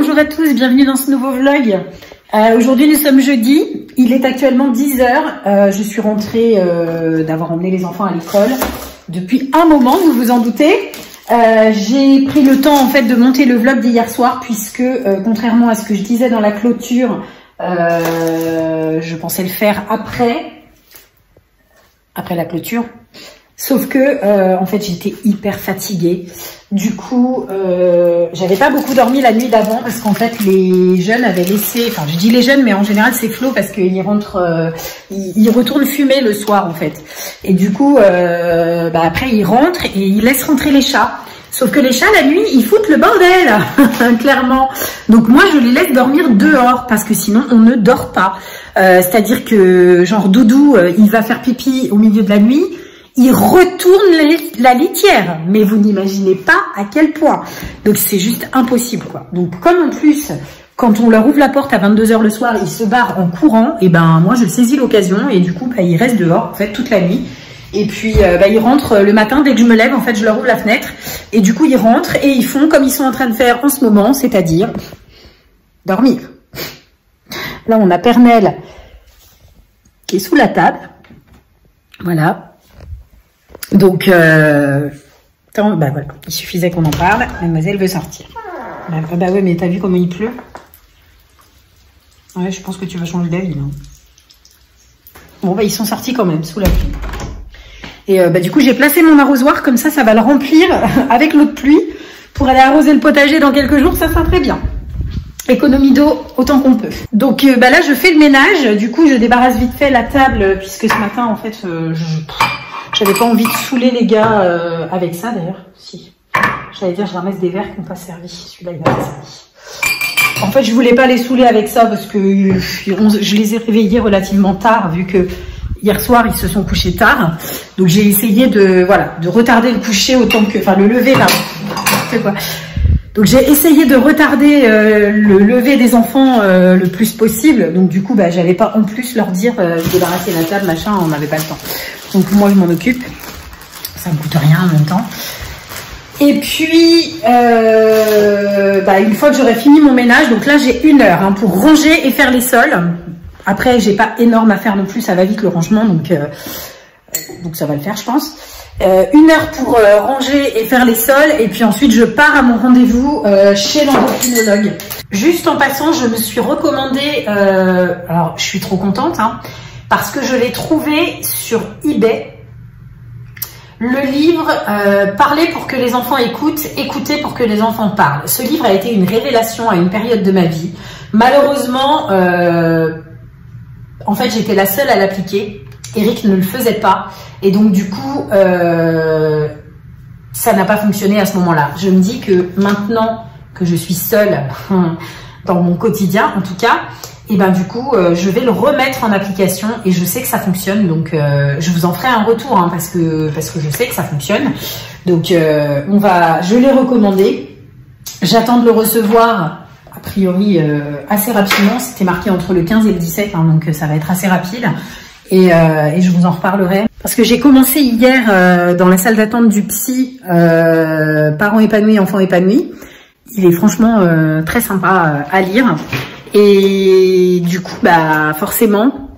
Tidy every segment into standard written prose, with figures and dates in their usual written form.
Bonjour à tous, bienvenue dans ce nouveau vlog. Aujourd'hui nous sommes jeudi, il est actuellement 10h, je suis rentrée d'avoir emmené les enfants à l'école depuis un moment, vous vous en doutez. J'ai pris le temps en fait de monter le vlog d'hier soir puisque contrairement à ce que je disais dans la clôture, je pensais le faire après la clôture. Sauf que, en fait, j'étais hyper fatiguée. Du coup, j'avais pas beaucoup dormi la nuit d'avant parce qu'en fait, les jeunes avaient laissé... Enfin, je dis les jeunes, mais en général, c'est Flo parce qu'ils rentrent... ils retournent fumer le soir, en fait. Et du coup, bah, après, ils rentrent et ils laissent rentrer les chats. Sauf que les chats, la nuit, ils foutent le bordel, clairement. Donc, moi, je les laisse dormir dehors parce que sinon, on ne dort pas. C'est-à-dire que, genre, Doudou, il va faire pipi au milieu de la nuit... Il retourne la litière, mais vous n'imaginez pas à quel point. Donc, c'est juste impossible, quoi. Donc, comme en plus, quand on leur ouvre la porte à 22h le soir, ils se barrent en courant, et ben moi, je saisis l'occasion, et du coup, bah, ils restent dehors, en fait, toute la nuit. Et puis, bah, ils rentrent le matin, dès que je me lève, en fait, je leur ouvre la fenêtre, et du coup, ils rentrent, et ils font comme ils sont en train de faire en ce moment, c'est-à-dire dormir. Là, on a Pernelle qui est sous la table. Voilà. Donc, bah voilà, il suffisait qu'on en parle. Mademoiselle veut sortir. Bah ouais, mais t'as vu comment il pleut? Ouais, je pense que tu vas changer d'avis. Bon, bah ils sont sortis quand même, sous la pluie. Et bah du coup, j'ai placé mon arrosoir, comme ça, ça va le remplir avec l'eau de pluie pour aller arroser le potager dans quelques jours, ça sera très bien. Économie d'eau autant qu'on peut. Donc bah là, je fais le ménage. Du coup, je débarrasse vite fait la table, puisque ce matin, en fait, j'avais pas envie de saouler les gars avec ça d'ailleurs. Si, j'allais dire je ramasse des verres qui n'ont pas servi. Celui-là il n'a pas servi. En fait je voulais pas les saouler avec ça parce que je les ai réveillés relativement tard vu que hier soir ils se sont couchés tard. Donc j'ai essayé de voilà de retarder le coucher autant que enfin le lever là. C'est quoi ? Donc j'ai essayé de retarder le lever des enfants le plus possible. Donc du coup, bah, j'allais pas en plus leur dire débarrasser la table, machin, on n'avait pas le temps. Donc moi, je m'en occupe. Ça me coûte rien en même temps. Et puis, bah, une fois que j'aurai fini mon ménage, donc là j'ai une heure hein, pour ranger et faire les sols. Après, j'ai pas énorme à faire non plus, ça va vite le rangement, donc ça va le faire, je pense. Une heure pour ranger et faire les sols et puis ensuite je pars à mon rendez-vous chez l'endocrinologue. Juste en passant, je me suis recommandée, alors je suis trop contente, hein, parce que je l'ai trouvé sur eBay, le livre Parler pour que les enfants écoutent, écouter pour que les enfants parlent. Ce livre a été une révélation à une période de ma vie. Malheureusement, en fait j'étais la seule à l'appliquer. Eric ne le faisait pas et donc du coup ça n'a pas fonctionné à ce moment-là. Je me dis que maintenant que je suis seule dans mon quotidien en tout cas, et ben du coup je vais le remettre en application et je sais que ça fonctionne donc je vous en ferai un retour hein, parce que je sais que ça fonctionne. Donc je l'ai recommandé, j'attends de le recevoir a priori assez rapidement, c'était marqué entre le 15 et le 17 hein, donc ça va être assez rapide. Et je vous en reparlerai. Parce que j'ai commencé hier dans la salle d'attente du psy Parents épanouis, enfants épanouis. Il est franchement très sympa à lire. Et du coup, bah forcément,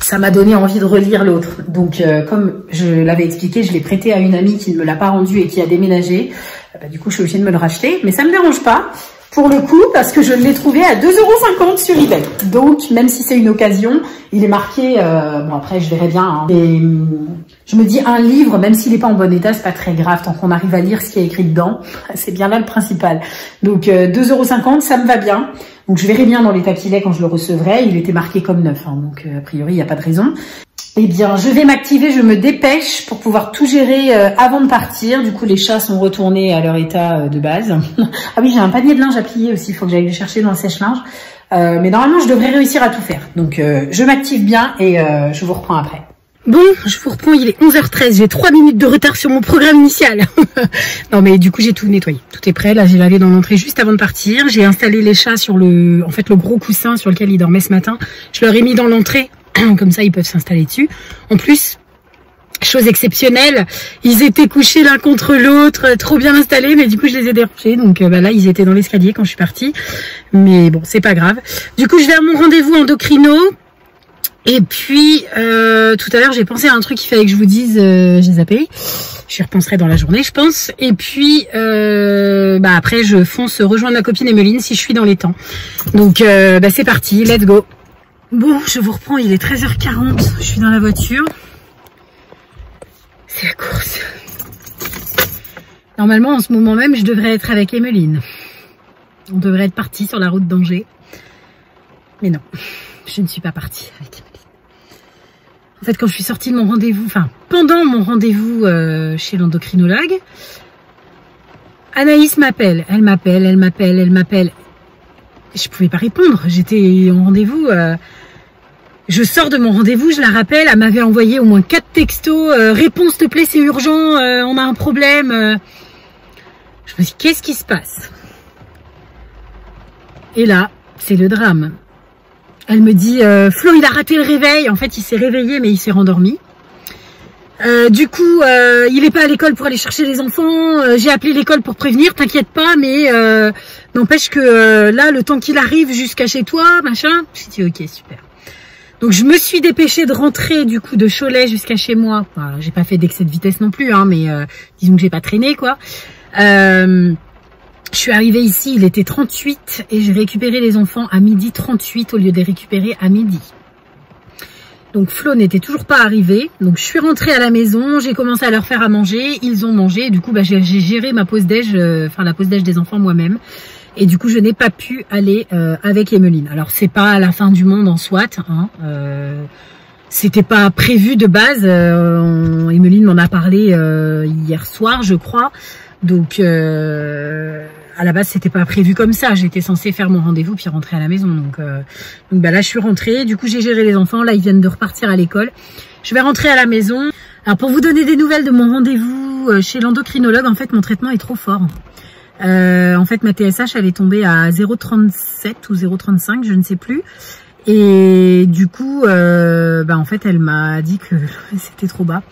ça m'a donné envie de relire l'autre. Donc comme je l'avais expliqué, je l'ai prêté à une amie qui ne me l'a pas rendu et qui a déménagé. Bah, du coup, je suis obligée de me le racheter. Mais ça me dérange pas. Pour le coup, parce que je l'ai trouvé à 2,50 € sur eBay. Donc, même si c'est une occasion, il est marqué... bon, après, je verrai bien. Hein, et, je me dis, un livre, même s'il n'est pas en bon état, c'est pas très grave. Tant qu'on arrive à lire ce qui est écrit dedans, c'est bien là le principal. Donc, 2,50 €, ça me va bien. Donc, je verrai bien dans l'état qu'il est quand je le recevrai. Il était marqué comme neuf. Hein, donc, a priori, il n'y a pas de raison. Eh bien, je vais m'activer, je me dépêche pour pouvoir tout gérer avant de partir. Du coup, les chats sont retournés à leur état de base. Ah oui, j'ai un panier de linge à plier aussi, il faut que j'aille le chercher dans le sèche-linge. Mais normalement, je devrais réussir à tout faire. Donc, je m'active bien et je vous reprends après. Bon, je vous reprends, il est 11h13, j'ai 3 minutes de retard sur mon programme initial. Non mais du coup j'ai tout nettoyé, tout est prêt, là j'ai lavé dans l'entrée juste avant de partir. J'ai installé les chats sur le gros coussin sur lequel ils dormaient ce matin. Je leur ai mis dans l'entrée, comme ça ils peuvent s'installer dessus. En plus, Chose exceptionnelle, ils étaient couchés l'un contre l'autre, trop bien installés, mais du coup je les ai dérangés, donc là ils étaient dans l'escalier quand je suis partie, mais bon c'est pas grave. Du coup je vais à mon rendez-vous endocrino, et puis tout à l'heure j'ai pensé à un truc qu'il fallait que je vous dise, j'ai zappé, je repenserai dans la journée je pense, et puis bah, après je fonce rejoindre ma copine Emeline si je suis dans les temps, donc bah, c'est parti, let's go. Bon je vous reprends, il est 13h40, je suis dans la voiture. C'est la course. Normalement, en ce moment même, je devrais être avec Emeline. On devrait être parti sur la route d'Angers. Mais non, je ne suis pas partie avec Emeline. En fait, quand je suis sortie de mon rendez-vous, enfin, pendant mon rendez-vous chez l'endocrinologue, Anaïs m'appelle. Elle m'appelle. Je ne pouvais pas répondre. J'étais en rendez-vous... Je sors de mon rendez-vous, je la rappelle, elle m'avait envoyé au moins 4 textos, réponse s'il te plaît, c'est urgent, on a un problème. Je me dis, qu'est-ce qui se passe? Et là, c'est le drame. Elle me dit, Flo, il a raté le réveil. En fait, il s'est réveillé, mais il s'est rendormi. Du coup, il n'est pas à l'école pour aller chercher les enfants. J'ai appelé l'école pour prévenir, t'inquiète pas, mais n'empêche que là, le temps qu'il arrive jusqu'à chez toi, machin. Je dis, ok, super. Donc je me suis dépêchée de rentrer du coup de Cholet jusqu'à chez moi. Enfin, j'ai pas fait d'excès de vitesse non plus, hein, mais disons que j'ai pas traîné quoi. Je suis arrivée ici, il était 13h38 et j'ai récupéré les enfants à 12h38 au lieu de les récupérer à 12h. Donc Flo n'était toujours pas arrivé. Donc je suis rentrée à la maison, j'ai commencé à leur faire à manger, ils ont mangé. Et du coup bah, j'ai géré ma pause déj, enfin la pause déj des enfants moi-même. Et du coup, je n'ai pas pu aller avec Emeline. Alors, c'est pas la fin du monde en soit. Hein, c'était pas prévu de base. Emeline m'en a parlé hier soir, je crois. Donc, à la base, c'était pas prévu comme ça. J'étais censée faire mon rendez-vous puis rentrer à la maison. Donc bah là, je suis rentrée. Du coup, j'ai géré les enfants. Là, ils viennent de repartir à l'école. Je vais rentrer à la maison. Alors, pour vous donner des nouvelles de mon rendez-vous chez l'endocrinologue, en fait, mon traitement est trop fort. En fait ma TSH elle est tombée à 0,37 ou 0,35 je ne sais plus et du coup bah, en fait elle m'a dit que c'était trop bas,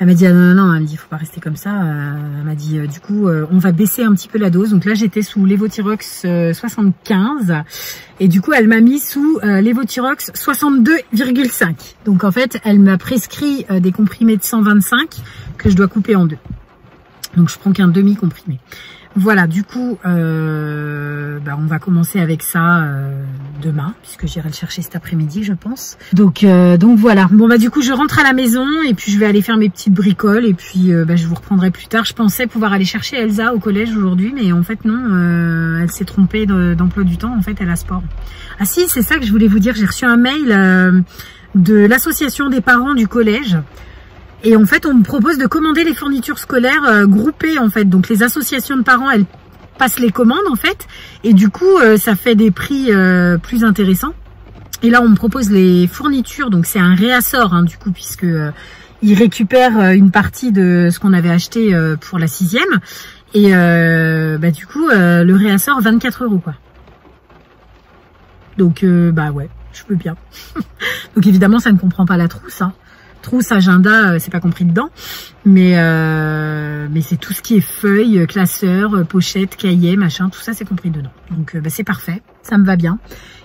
elle m'a dit ah, non, elle m'a dit faut pas rester comme ça, elle m'a dit du coup on va baisser un petit peu la dose, donc là j'étais sous lévothyrox 75 et du coup elle m'a mis sous lévothyrox 62,5, donc en fait elle m'a prescrit des comprimés de 125 que je dois couper en deux, donc je prends qu'un demi comprimé. Voilà, du coup, bah on va commencer avec ça demain, puisque j'irai le chercher cet après-midi, je pense. Donc voilà. Bon, bah du coup, je rentre à la maison et puis je vais aller faire mes petites bricoles et puis bah, je vous reprendrai plus tard. Je pensais pouvoir aller chercher Elsa au collège aujourd'hui, mais en fait non, elle s'est trompée d'emploi du temps. En fait, elle a sport. Ah si, c'est ça que je voulais vous dire. J'ai reçu un mail de l'association des parents du collège. Et en fait, on me propose de commander les fournitures scolaires groupées, en fait. Donc, les associations de parents, elles passent les commandes, en fait. Et du coup, ça fait des prix plus intéressants. Et là, on me propose les fournitures. Donc, c'est un réassort, hein, du coup, puisque ils récupèrent une partie de ce qu'on avait acheté pour la 6e. Et bah, du coup, le réassort, 24 €, quoi. Donc, bah ouais, je peux bien. Donc, évidemment, ça ne comprend pas la trousse, hein. Trousse, agenda, c'est pas compris dedans, mais c'est tout ce qui est feuilles, classeurs, pochettes, cahiers, machin, tout ça c'est compris dedans. Donc bah, c'est parfait, ça me va bien.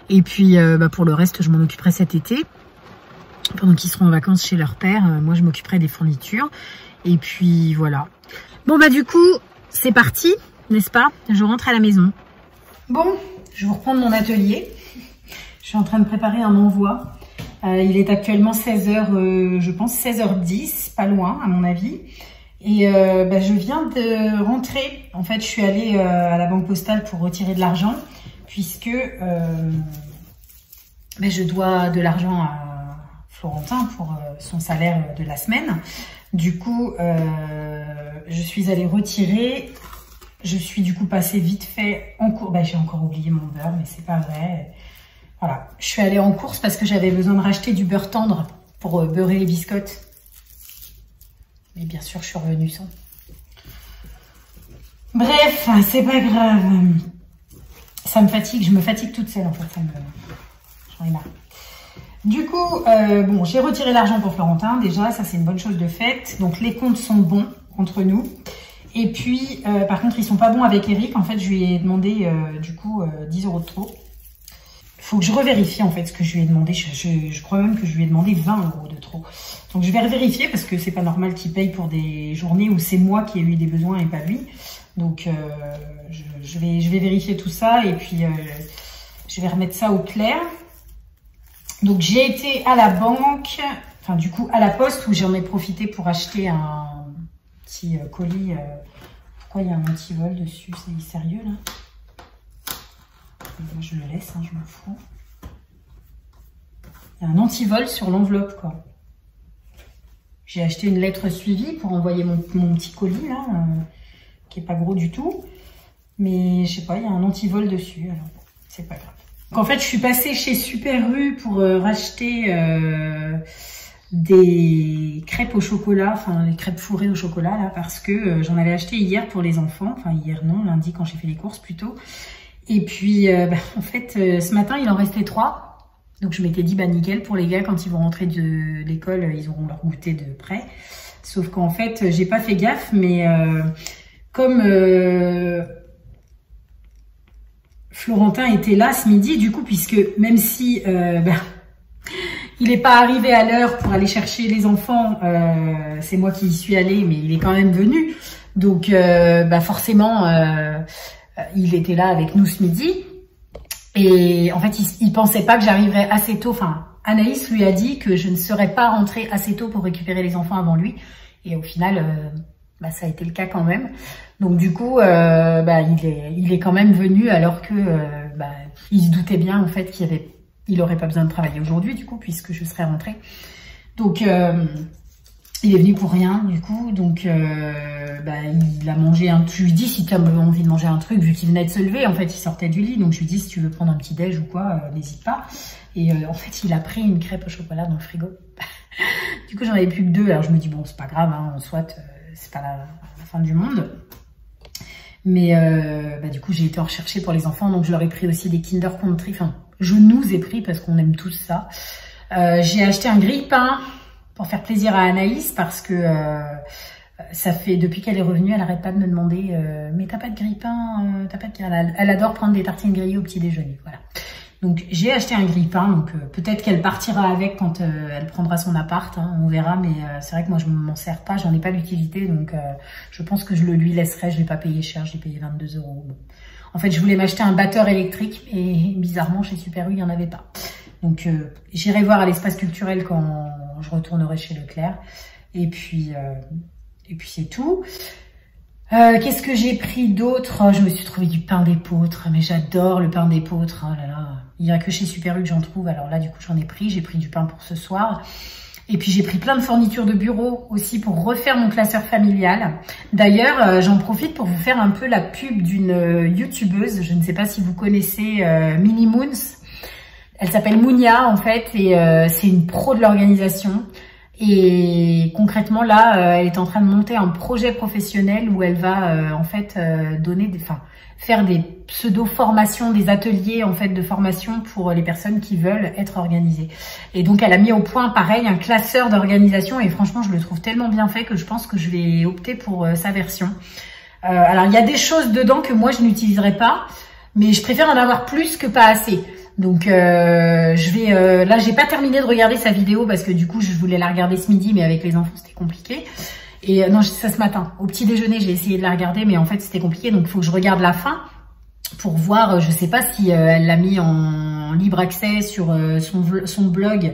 Et puis bah, pour le reste, je m'en occuperai cet été, pendant qu'ils seront en vacances chez leur père. Moi, je m'occuperai des fournitures. Et puis voilà. Bon bah du coup, c'est parti, n'est-ce pas? Je rentre à la maison. Bon, je vais reprendre mon atelier. Je suis en train de préparer un envoi. Il est actuellement 16h, je pense 16h10, pas loin à mon avis. Et bah, je viens de rentrer. En fait, je suis allée à la banque postale pour retirer de l'argent, puisque bah, je dois de l'argent à Florentin pour son salaire de la semaine. Du coup, je suis allée retirer. Je suis du coup passée vite fait en cours. Bah, j'ai encore oublié mon beurre, mais c'est pas vrai. Voilà, je suis allée en course parce que j'avais besoin de racheter du beurre tendre pour beurrer les biscottes. Mais bien sûr, je suis revenue sans. Bref, c'est pas grave. Ça me fatigue, je me fatigue toute seule en fait. J'en ai marre. Du coup, bon, j'ai retiré l'argent pour Florentin, déjà, ça c'est une bonne chose de faite. Donc les comptes sont bons entre nous. Et puis, par contre, ils sont pas bons avec Eric. En fait, je lui ai demandé, du coup, 10 € de trop. Faut que je revérifie, en fait, ce que je lui ai demandé. Je crois même que je lui ai demandé 20 € de trop. Donc, je vais revérifier parce que c'est pas normal qu'il paye pour des journées où c'est moi qui ai eu des besoins et pas lui. Donc, je vais vérifier tout ça et puis je vais remettre ça au clair. Donc, j'ai été à la banque, enfin, du coup, à la poste où j'en ai profité pour acheter un petit colis. Pourquoi il y a un antivol dessus? C'est sérieux là? Moi, je le laisse, hein, je m'en fous. Il y a un antivol sur l'enveloppe, quoi. J'ai acheté une lettre suivie pour envoyer mon petit colis là, qui est pas gros du tout. Mais je sais pas, il y a un antivol dessus, alors c'est pas grave. Donc en fait, je suis passée chez Super U pour racheter des crêpes au chocolat, enfin les crêpes fourrées au chocolat là, parce que j'en avais acheté hier pour les enfants, enfin hier non, lundi quand j'ai fait les courses plutôt. Et puis en fait ce matin il en restait 3, donc je m'étais dit bah nickel pour les gars, quand ils vont rentrer de l'école ils auront leur goûter de près. Sauf qu'en fait j'ai pas fait gaffe, mais comme Florentin était là ce midi du coup, puisque même si il n'est pas arrivé à l'heure pour aller chercher les enfants. C'est moi qui y suis allée, mais il est quand même venu. Donc, bah forcément, il était là avec nous ce midi. Et en fait, il pensait pas que j'arriverais assez tôt. Enfin, Anaïs lui a dit que je ne serais pas rentrée assez tôt pour récupérer les enfants avant lui. Et au final, bah, ça a été le cas quand même. Donc du coup, bah, il est quand même venu alors que bah, il se doutait bien en fait qu'il y avait... Il n'aurait pas besoin de travailler aujourd'hui, du coup, puisque je serais rentrée. Donc, il est venu pour rien, du coup. Donc, bah, il a mangé un... Je lui dis si tu as envie de manger un truc, vu qu'il venait de se lever. En fait, il sortait du lit. Donc, je lui dis si tu veux prendre un petit déj ou quoi, n'hésite pas. Et en fait, il a pris une crêpe au chocolat dans le frigo. Du coup, j'en avais plus que 2. Alors, je me dis, bon, c'est pas grave, hein, soit, c'est pas la fin du monde. Mais bah, du coup, j'ai été en rechercher pour les enfants. Donc, je leur ai pris aussi des Kinder Country. Enfin, je nous ai pris parce qu'on aime tous ça. J'ai acheté un grille-pain pour faire plaisir à Anaïs parce que ça fait depuis qu'elle est revenue, elle n'arrête pas de me demander mais t'as pas de grille-pain, t'as pas de grille-pain. Elle adore prendre des tartines grillées au petit déjeuner, voilà. Donc j'ai acheté un grille-pain, donc peut-être qu'elle partira avec quand elle prendra son appart, hein, on verra. Mais c'est vrai que moi je m'en sers pas, j'en ai pas d'utilité, donc je pense que je le lui laisserai. Je l'ai pas payé cher, j'ai payé 22 €. Bon. En fait, je voulais m'acheter un batteur électrique et bizarrement, chez Super U, il n'y en avait pas. Donc, j'irai voir à l'espace culturel quand je retournerai chez Leclerc. Et puis c'est tout. Qu'est-ce que j'ai pris d'autre? Je me suis trouvé du pain d'épeautre, mais j'adore le pain d'épeautre. Oh là là. Il n'y a que chez Super U que j'en trouve. Alors là, du coup, j'en ai pris. J'ai pris du pain pour ce soir. Et puis, j'ai pris plein de fournitures de bureau aussi pour refaire mon classeur familial. D'ailleurs, j'en profite pour vous faire un peu la pub d'une youtubeuse. Je ne sais pas si vous connaissez Mini Minimoons. Elle s'appelle Mounia, en fait, et c'est une pro de l'organisation. Et concrètement, là, elle est en train de monter un projet professionnel où elle va, en fait, donner des... Enfin, faire des pseudo-formations, des ateliers en fait de formation pour les personnes qui veulent être organisées. Et donc elle a mis au point pareil un classeur d'organisation et franchement je le trouve tellement bien fait que je pense que je vais opter pour sa version. Alors il y a des choses dedans que moi je n'utiliserai pas, mais je préfère en avoir plus que pas assez. Donc je vais là j'ai pas terminé de regarder sa vidéo parce que du coup je voulais la regarder ce midi mais avec les enfants c'était compliqué. Et non, ça ce matin. Au petit déjeuner, j'ai essayé de la regarder, mais en fait, c'était compliqué. Donc, il faut que je regarde la fin pour voir. Je sais pas si elle l'a mis en libre accès sur son blog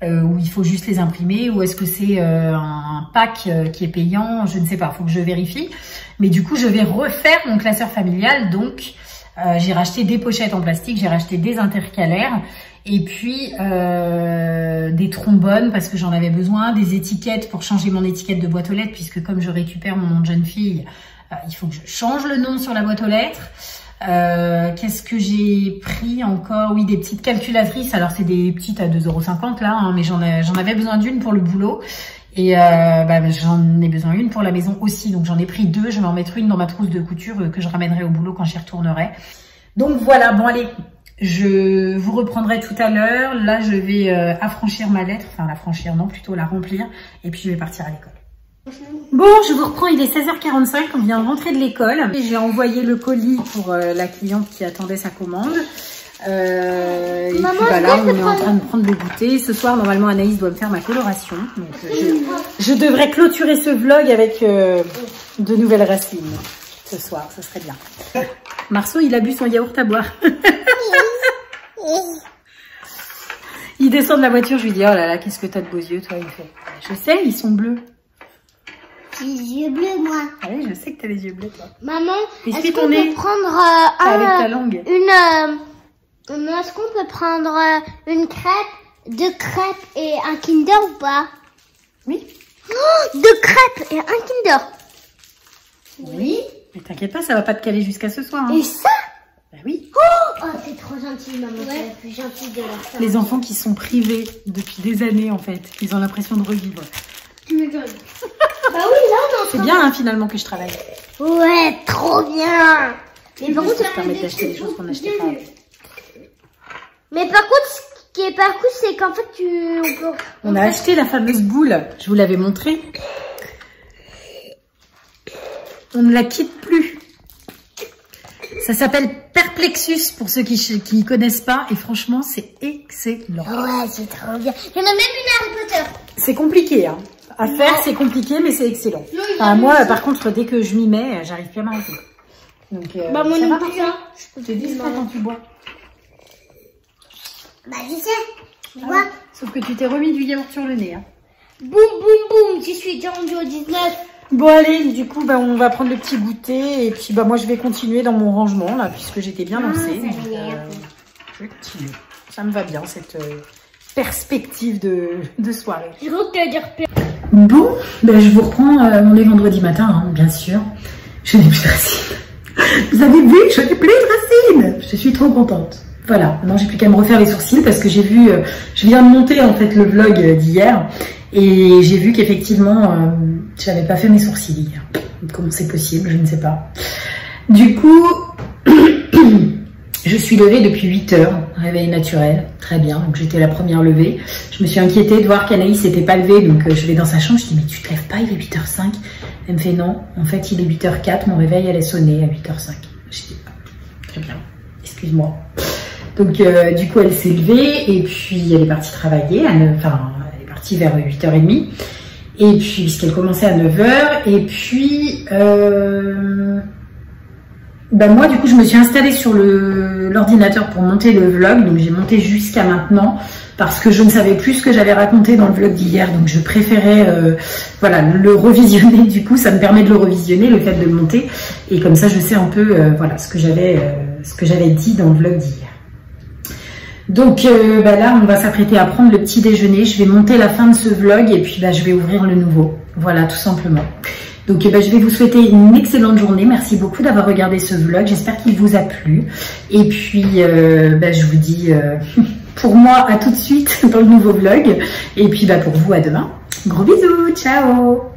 où il faut juste les imprimer ou est-ce que c'est un pack qui est payant. Je ne sais pas, il faut que je vérifie. Mais du coup, je vais refaire mon classeur familial. Donc, j'ai racheté des pochettes en plastique, j'ai racheté des intercalaires. Et puis, des trombones, parce que j'en avais besoin, des étiquettes pour changer mon étiquette de boîte aux lettres, puisque comme je récupère mon nom de jeune fille, il faut que je change le nom sur la boîte aux lettres. Qu'est-ce que j'ai pris encore? Oui, des petites calculatrices. Alors, c'est des petites à 2,50 € là, hein, mais j'en avais besoin d'une pour le boulot. Et bah, j'en ai besoin une pour la maison aussi. Donc, j'en ai pris 2. Je vais en mettre une dans ma trousse de couture que je ramènerai au boulot quand j'y retournerai. Donc, voilà. Bon, allez. Je vous reprendrai tout à l'heure. Là, je vais affranchir ma lettre. Enfin, l'affranchir, non, plutôt la remplir. Et puis, je vais partir à l'école. Bon, je vous reprends. Il est 16h45. On vient de rentrer de l'école. J'ai envoyé le colis pour la cliente qui attendait sa commande. Et maman, puis bah là, on est en train de prendre le goûter. Ce soir, normalement, Anaïs doit me faire ma coloration. Donc, je devrais clôturer ce vlog avec de nouvelles racines. Ce soir, ce serait bien. Marceau, il a bu son yaourt à boire. Il descend de la voiture, je lui dis, oh là là, qu'est-ce que t'as de beaux yeux, toi, il fait. Je sais, ils sont bleus. J'ai les yeux bleus, moi. Ah oui, je sais que t'as les yeux bleus, toi. Maman, est-ce qu'on peut prendre avec ta langue. Est-ce qu'on peut prendre une crêpe, deux crêpes et un Kinder ou pas? Oui. Oh, deux crêpes et un Kinder. Oui. Mais t'inquiète pas, ça va pas te caler jusqu'à ce soir. Hein. Et ça? Bah oui. Oh, c'est trop gentil, maman. Ouais. C'est la plus gentille de leur famille. Les enfants qui sont privés depuis des années, en fait. Ils ont l'impression de revivre. Tu me donnes. Bah oui, là, on c'est bien, hein, finalement, que je travaille. Ouais, trop bien. Mais par contre, ça permet d'acheter des choses qu'on n'achetait pas. Mais par contre, ce qui est parcours, c'est qu'en fait, on a acheté la fameuse boule. Je vous l'avais montrée. On ne la quitte plus. Ça s'appelle Perplexus, pour ceux qui ne connaissent pas. Et franchement, c'est excellent. Ouais, c'est trop bien. Il y en a même une Harry Potter. C'est compliqué, hein. À faire, c'est compliqué, mais c'est excellent. Non, enfin, moi, par contre, dès que je m'y mets, j'arrive plus à m'arrêter. Donc, bah, moi non plus, hein. Je te dis pas quand tu bois. Bah, je sais. Tu vois. Ouais. Sauf que tu t'es remis du yaourt sur le nez, hein. Boum, boum, boum. Je suis déjà rendue au 19. Bon allez, du coup bah, on va prendre le petit goûter et puis bah moi je vais continuer dans mon rangement là puisque j'étais bien lancée. Ça me va bien cette perspective de soirée. Bon, bah, je vous reprends, on est vendredi matin hein, bien sûr. Je n'ai plus de racines. Vous avez vu, je n'ai plus de racines. Je suis trop contente. Voilà, maintenant j'ai plus qu'à me refaire les sourcils parce que j'ai vu, je viens de monter en fait le vlog d'hier et j'ai vu qu'effectivement j'avais pas fait mes sourcils hier. Comment c'est possible, je ne sais pas. Du coup, je suis levée depuis 8h, réveil naturel, très bien, donc j'étais la première levée. Je me suis inquiétée de voir qu'Anaïs n'était pas levée, donc je vais dans sa chambre, je dis mais tu te lèves pas, il est 8h05. Elle me fait non, en fait il est 8h04, mon réveil allait sonner à 8h05. Je dis très bien, excuse-moi. Donc du coup elle s'est levée et puis elle est partie travailler, enfin elle est partie vers 8h30. Et puis, puisqu'elle commençait à 9h, et puis, ben moi, du coup, je me suis installée sur l'ordinateur pour monter le vlog, donc j'ai monté jusqu'à maintenant, parce que je ne savais plus ce que j'avais raconté dans le vlog d'hier, donc je préférais, voilà, le revisionner, du coup, ça me permet de le revisionner, le fait de le monter, et comme ça, je sais un peu, voilà, ce que j'avais dit dans le vlog d'hier. Donc bah là, on va s'apprêter à prendre le petit déjeuner. Je vais monter la fin de ce vlog et puis bah, je vais ouvrir le nouveau. Voilà, tout simplement. Donc bah, je vais vous souhaiter une excellente journée. Merci beaucoup d'avoir regardé ce vlog. J'espère qu'il vous a plu. Et puis, bah, je vous dis pour moi à tout de suite dans le nouveau vlog. Et puis bah, pour vous, à demain. Gros bisous, ciao.